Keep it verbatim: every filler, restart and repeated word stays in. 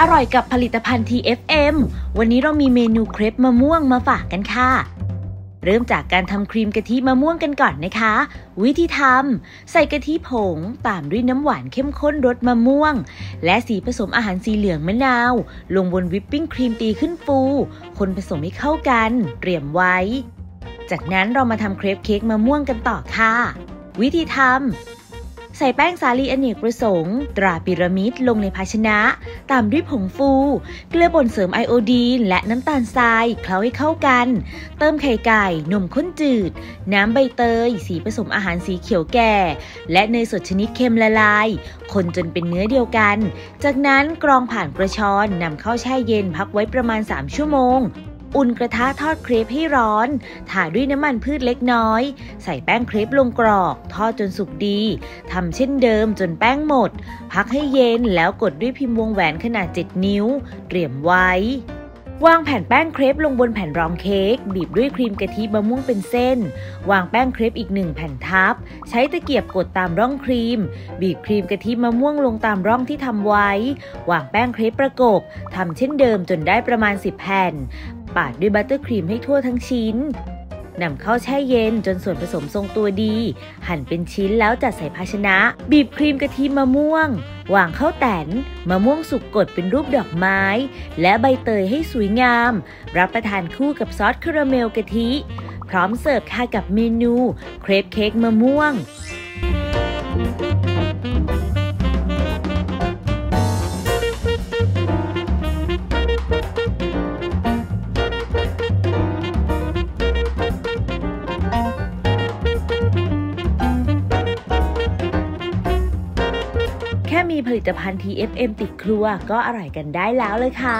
อร่อยกับผลิตภัณฑ์ ที เอฟ เอ็ม วันนี้เรามีเมนูเครปมะม่วงมาฝากกันค่ะเริ่มจากการทำครีมกะทิมะม่วงกันก่อนนะคะวิธีทำใส่กะทิผงตามด้วยน้ำหวานเข้มข้นรสมะม่วงและสีผสมอาหารสีเหลืองมะนาวลงบนวิปปิ้งครีมตีขึ้นฟูคนผสมให้เข้ากันเตรียมไว้จากนั้นเรามาทำเครปเค้กมะม่วงกันต่อค่ะวิธีทำใส่แป้งสาลีอเนกประสงค์ตราพีระมิดลงในภาชนะตามด้วยผงฟูเกลือป่นเสริมไอโอดีนและน้ำตาลทรายเคล้าให้เข้ากันเติมไข่ไก่นมข้นจืดน้ำใบเตยสีผสมอาหารสีเขียวแก่และเนยสดชนิดเค็มละลายคนจนเป็นเนื้อเดียวกันจากนั้นกรองผ่านกระชอนนำเข้าแช่เย็นพักไว้ประมาณสามชั่วโมงอุ่นกระทะทอดเครปให้ร้อนทาด้วยน้ำมันพืชเล็กน้อยใส่แป้งเครปลงกรอกทอดจนสุกดีทำเช่นเดิมจนแป้งหมดพักให้เย็นแล้วกดด้วยพิมพ์วงแหวนขนาดเจ็ดนิ้วเตรียมไว้วางแผ่นแป้งเครปลงบนแผ่นรองเค้กบีบด้วยครีมกะทิมะม่วงเป็นเส้นวางแป้งเครปอีกหนึ่งแผ่นทับใช้ตะเกียบกดตามร่องครีมบีบครีมกะทิมะม่วงลงตามร่องที่ทำไว้วางแป้งเครปประกบทำเช่นเดิมจนได้ประมาณสิบแผ่นปาดด้วยบัตเตอร์ครีมให้ทั่วทั้งชิ้นนำเข้าแช่เย็นจนส่วนผสมทรงตัวดีหั่นเป็นชิ้นแล้วจัดใส่ภาชนะบีบครีมกะทิมะม่วงวางเข้าแตนมะม่วงสุกกดเป็นรูปดอกไม้และใบเตยให้สวยงามรับประทานคู่กับซอสคาราเมลกะทิพร้อมเสิร์ฟค่ะกับเมนูเครปเค้กมะม่วงแค่มีผลิตภัณฑ์ ที เอฟ เอ็ม ติดครัวก็อร่อยกันได้แล้วเลยค่ะ